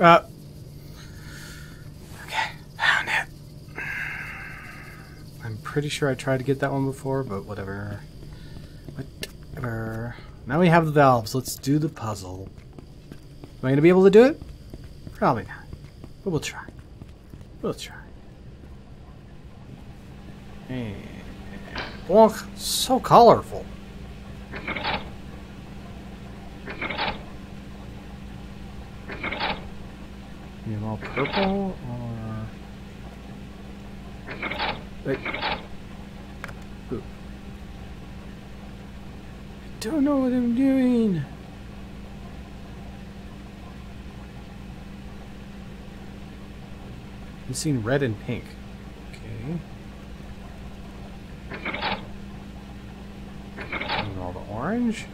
Okay, found it. I'm pretty sure I tried to get that one before, but whatever. Whatever. Now we have the valves. Let's do the puzzle. Am I going to be able to do it? Probably not. But we'll try. We'll try. And... Wonk, so colorful. You all purple or... Wait. Ooh. I don't know what I'm doing. I'm seeing red and pink. Okay. And all the orange.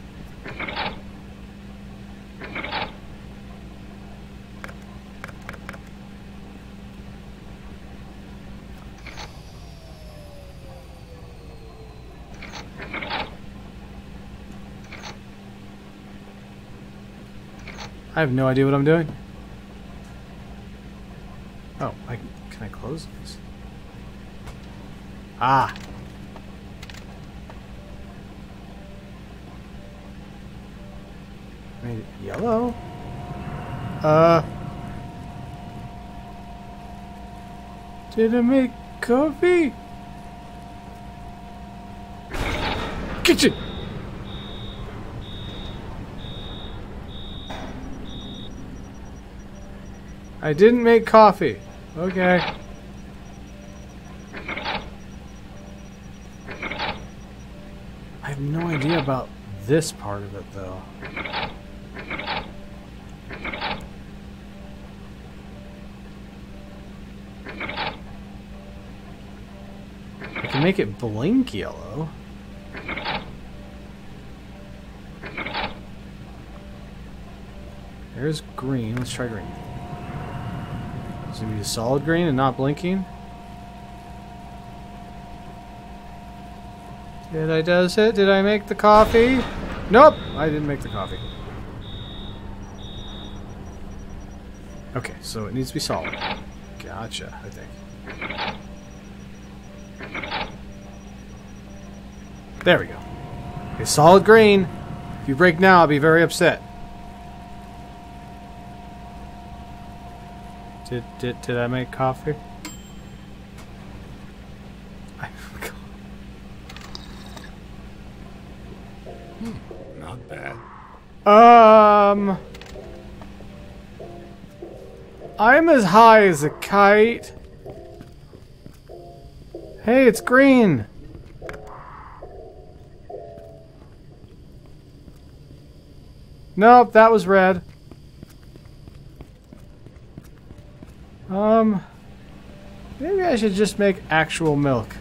I have no idea what I'm doing. Oh, can I close this? Ah! Made it yellow? Did I make coffee? Kitchen! I didn't make coffee. Okay. I have no idea about this part of it, though. I can make it blink yellow. There's green. Let's try green. It's going to be a solid green and not blinking. Did I does it? Did I make the coffee? Nope! I didn't make the coffee. Okay, so it needs to be solid. Gotcha, I think. There we go. Okay, solid green. If you break now, I'll be very upset. Did I make coffee? I forgot. Not bad. I'm as high as a kite. Hey, it's green. Nope, that was red. Maybe I should just make actual milk.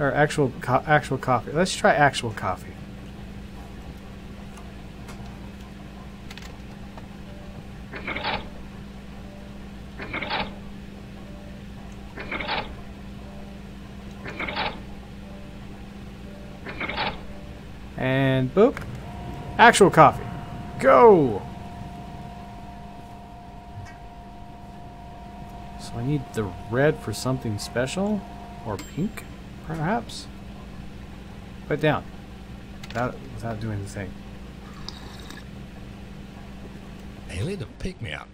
Or actual coffee. Let's try actual coffee. And boop. Actual coffee. Go! So I need the red for something special, or pink, perhaps. Put down, without doing the thing. They need to pick me up.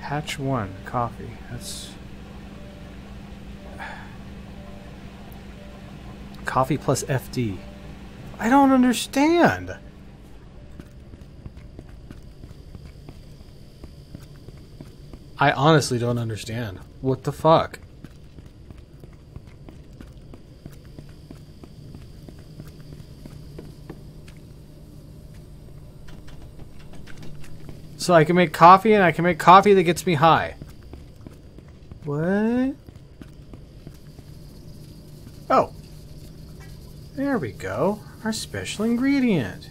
Hatch 1, coffee. That's coffee plus FD. I don't understand. I honestly don't understand. What the fuck? So I can make coffee, and I can make coffee that gets me high. What? Oh. There we go. Our special ingredient.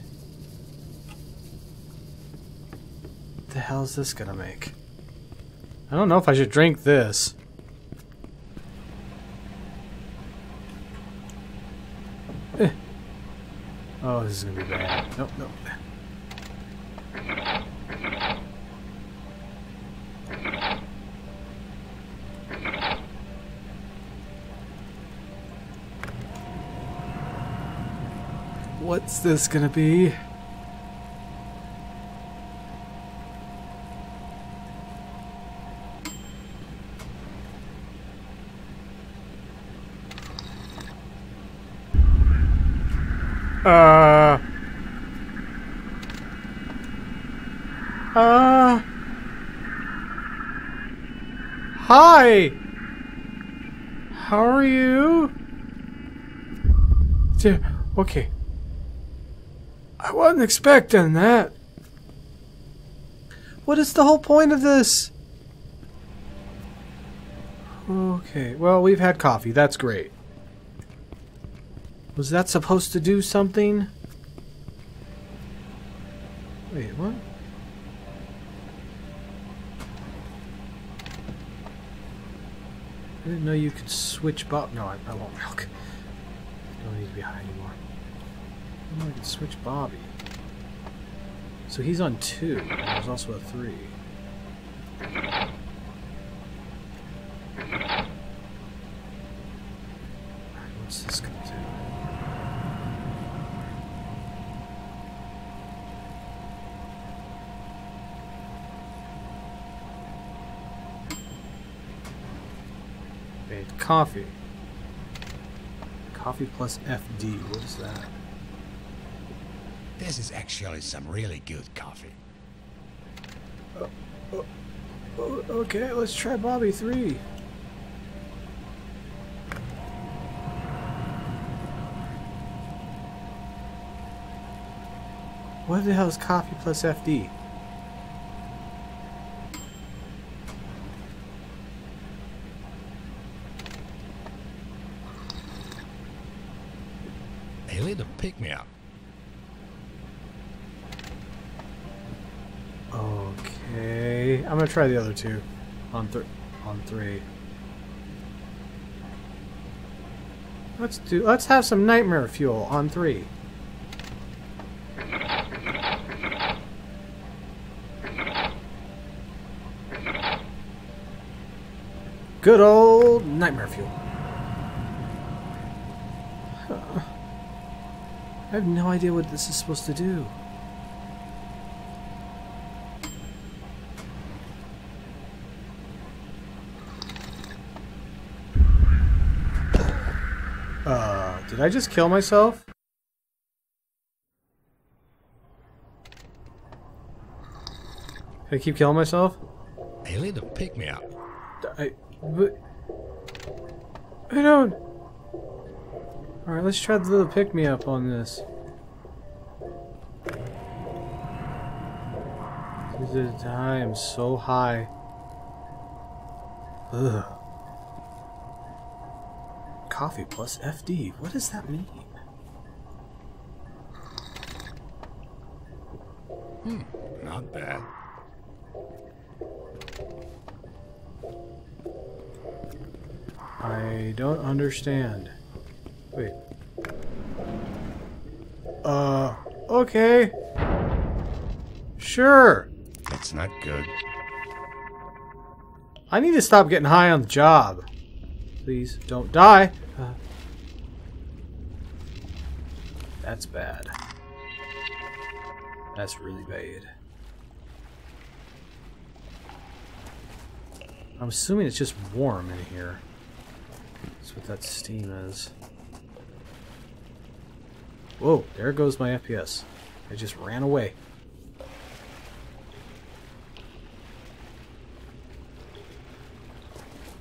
What the hell is this gonna make? I don't know if I should drink this. Oh, this is gonna be bad. Nope, nope. What's this gonna be? Hi! How are you? Okay. I wasn't expecting that. What is the whole point of this? Okay, well, we've had coffee. That's great. Was that supposed to do something? Wait, what? I didn't know you could switch bottoms. No, I want milk. I don't need to be high anymore. I can switch Bobby. So he's on 2. There's also a 3. What's this gonna do? Coffee. Coffee plus FD. What is that? This is actually some really good coffee. Okay, let's try Bobby 3. What the hell is coffee plus FD? Pick me up. Okay, I'm gonna try the other two on three. Let's have some nightmare fuel on 3. Good old nightmare fuel. I have no idea what this is supposed to do. Did I just kill myself? Did I keep killing myself? Hey, little pick me up. I don't. Alright, let's try the little pick-me-up on this. I am so high. Ugh. Coffee plus FD. What does that mean? Not bad. I don't understand. Wait. Okay. Sure. That's not good. I need to stop getting high on the job. Please don't die. That's bad. That's really bad. I'm assuming it's just warm in here. That's what that steam is. Whoa, there goes my FPS. I just ran away.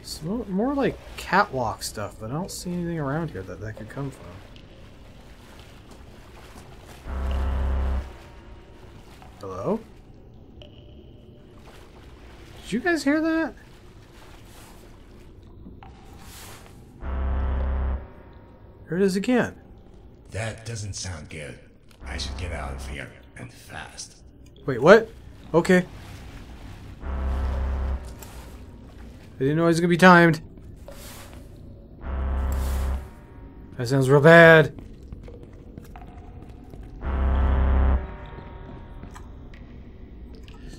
It's more like catwalk stuff, but I don't see anything around here that could come from. Hello? Did you guys hear that? Here it is again. That doesn't sound good. I should get out of here, and fast. Wait, what? Okay. I didn't know I was gonna be timed. That sounds real bad.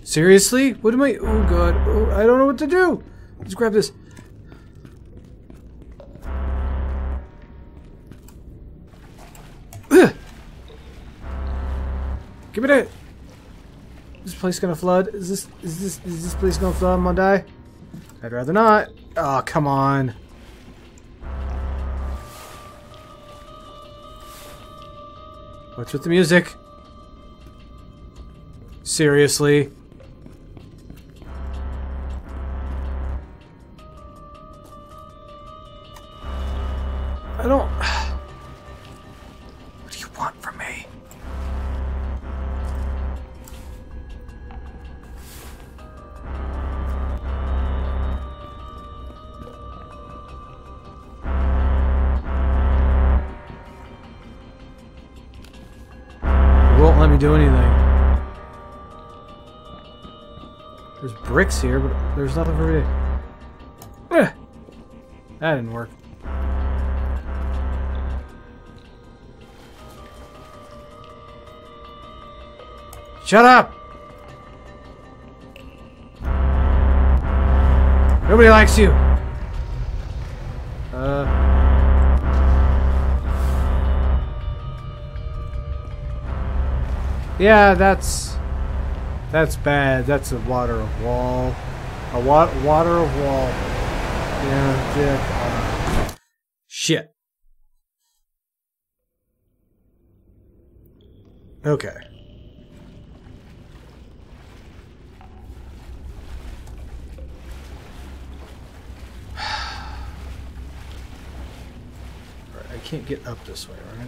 Seriously? What am I? Oh god. Oh, I don't know what to do. Let's grab this. Give me that. Is this place gonna flood? Is this place gonna flood? I'm gonna die. I'd rather not. Oh, come on. What's with the music? Seriously. I don't... What do you want from me? It won't let me do anything. There's bricks here, but there's nothing for me. That didn't work. Shut up! Nobody likes you! Yeah, that's bad. That's a water of wall. A water of wall. Yeah. Shit. Okay. I can't get up this way, right?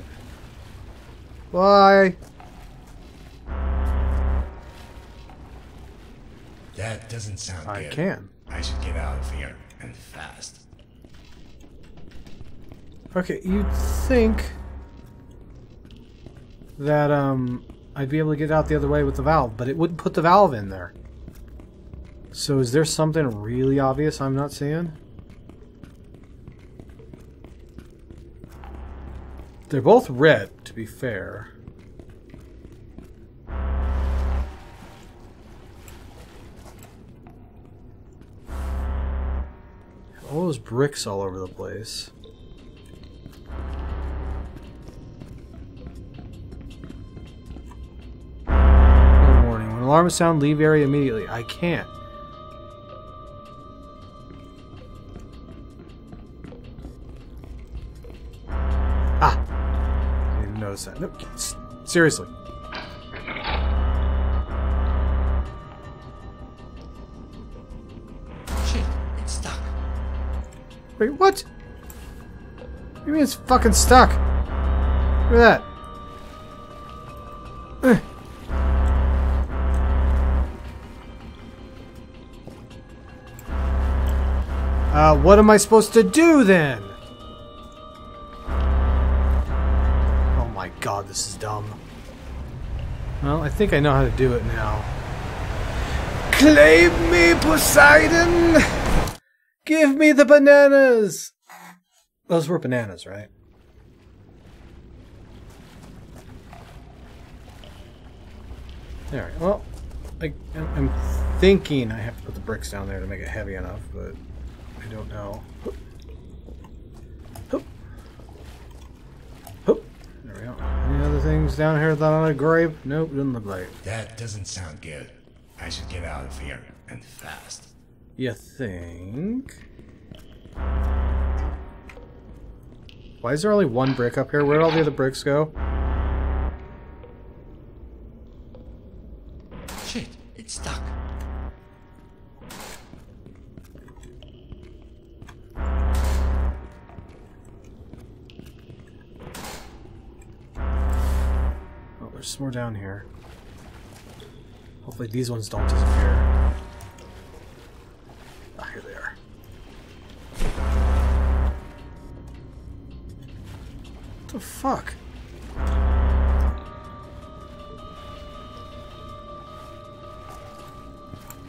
Why? That doesn't sound good. I can. I should get out of here and fast. Okay, you'd think that I'd be able to get out the other way with the valve, but it wouldn't put the valve in there. So is there something really obvious I'm not seeing? They're both red, to be fair. All those bricks all over the place. Good warning. When alarm sound, leave area immediately. I can't. That. Nope. Seriously. Shit, it's stuck. Wait, what? What do you mean it's fucking stuck? Look at that. What am I supposed to do then? God, this is dumb. Well, I think I know how to do it now. Claim me, Poseidon! Give me the bananas! Those were bananas, right? Alright, well, I'm thinking I have to put the bricks down there to make it heavy enough, but I don't know. Any other things down here that on a grave? Nope, didn't look like it. That doesn't sound good. I should get out of here and fast. You think? Why is there only one brick up here? Where'd all the other bricks go? Shit, it's stuck. There's more down here. Hopefully these ones don't disappear. Ah, here they are. What the fuck?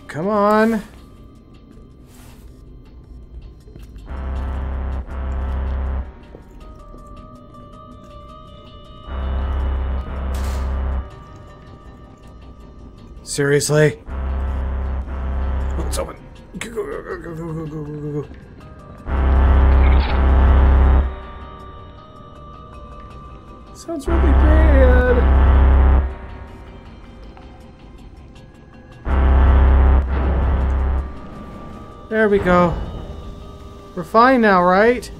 Come on! Seriously? Oh, it's open. Go, go, go, go, go, go, go, go, go. Sounds really bad. There we go. We're fine now, right?